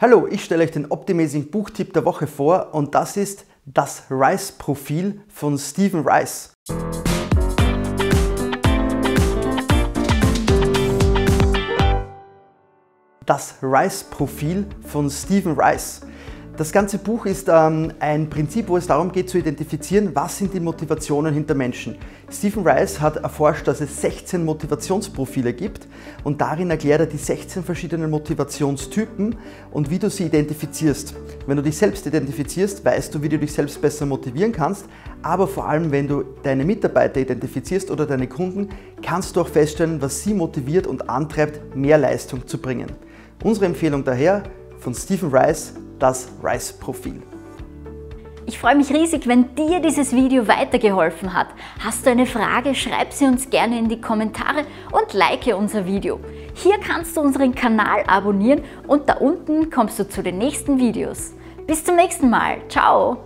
Hallo, ich stelle euch den Optimizing Buchtipp der Woche vor und das ist das Reiss-Profil von Steven Reiss. Das Reiss-Profil von Steven Reiss. Das ganze Buch ist ein Prinzip, wo es darum geht zu identifizieren, was sind die Motivationen hinter Menschen. Steven Reiss hat erforscht, dass es 16 Motivationsprofile gibt und darin erklärt er die 16 verschiedenen Motivationstypen und wie du sie identifizierst. Wenn du dich selbst identifizierst, weißt du, wie du dich selbst besser motivieren kannst, aber vor allem, wenn du deine Mitarbeiter identifizierst oder deine Kunden, kannst du auch feststellen, was sie motiviert und antreibt, mehr Leistung zu bringen. Unsere Empfehlung daher von Steven Reiss, das Reiss-Profil. Ich freue mich riesig, wenn dir dieses Video weitergeholfen hat. Hast du eine Frage, schreib sie uns gerne in die Kommentare und like unser Video. Hier kannst du unseren Kanal abonnieren und da unten kommst du zu den nächsten Videos. Bis zum nächsten Mal. Ciao!